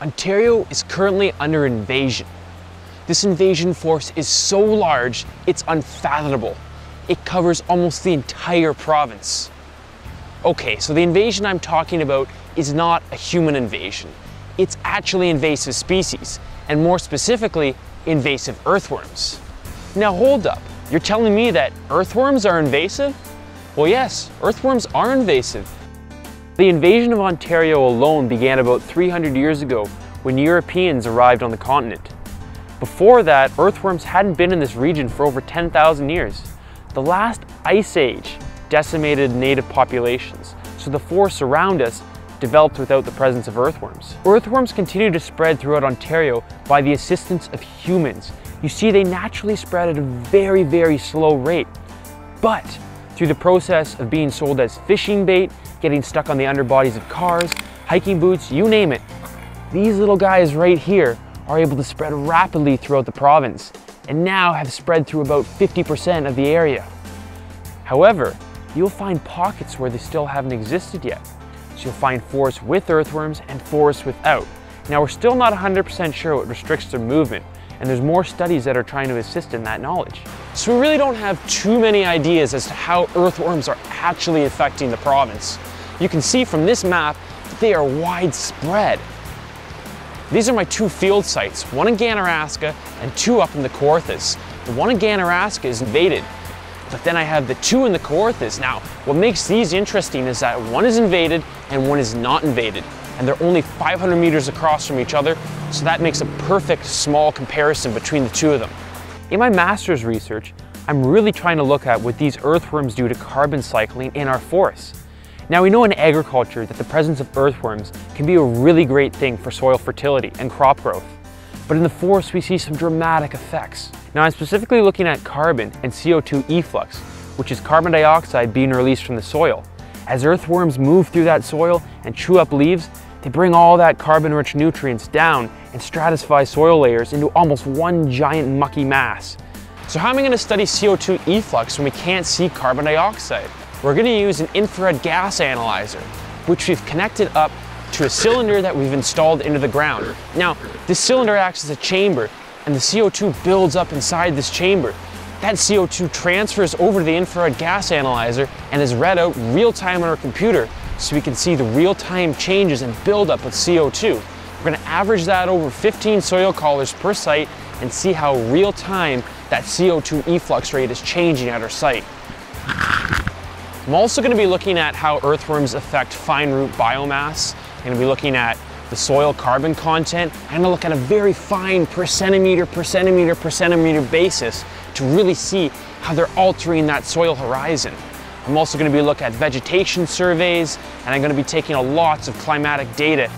Ontario is currently under invasion. This invasion force is so large, it's unfathomable. It covers almost the entire province. Okay, so the invasion I'm talking about is not a human invasion. It's actually invasive species, and more specifically, invasive earthworms. Now hold up, you're telling me that earthworms are invasive? Well yes, earthworms are invasive. The invasion of Ontario alone began about 300 years ago when Europeans arrived on the continent. Before that, earthworms hadn't been in this region for over 10,000 years. The last ice age decimated native populations, so the forests around us developed without the presence of earthworms. Earthworms continue to spread throughout Ontario by the assistance of humans. You see, they naturally spread at a very, very slow rate. But through the process of being sold as fishing bait, getting stuck on the underbodies of cars, hiking boots, you name it, these little guys right here are able to spread rapidly throughout the province and now have spread through about 50% of the area. However, you'll find pockets where they still haven't existed yet. So you'll find forests with earthworms and forests without. Now we're still not 100% sure what restricts their movement, and there's more studies that are trying to assist in that knowledge. So we really don't have too many ideas as to how earthworms are actually affecting the province. You can see from this map that they are widespread. These are my two field sites, one in Ganaraska and two up in the Kawarthas. The one in Ganaraska is invaded, but then I have the two in the Kawarthas. Now, what makes these interesting is that one is invaded and one is not invaded, and they're only 500 meters across from each other, so that makes a perfect small comparison between the two of them. In my master's research, I'm really trying to look at what these earthworms do to carbon cycling in our forests. Now we know in agriculture that the presence of earthworms can be a really great thing for soil fertility and crop growth. But in the forest we see some dramatic effects. Now I'm specifically looking at carbon and CO2 efflux, which is carbon dioxide being released from the soil. As earthworms move through that soil and chew up leaves, they bring all that carbon-rich nutrients down and stratify soil layers into almost one giant mucky mass. So how am I going to study CO2 efflux when we can't see carbon dioxide? We're going to use an infrared gas analyzer, which we've connected up to a cylinder that we've installed into the ground. Now, this cylinder acts as a chamber, and the CO2 builds up inside this chamber. That CO2 transfers over to the infrared gas analyzer and is read out real-time on our computer, so we can see the real-time changes and buildup of CO2. We're going to average that over 15 soil collars per site and see how real-time that CO2 efflux rate is changing at our site. I'm also going to be looking at how earthworms affect fine root biomass. I'm going to be looking at the soil carbon content. I'm going to look at a very fine per centimeter basis to really see how they're altering that soil horizon. I'm also going to be looking at vegetation surveys, and I'm going to be taking lots of climatic data.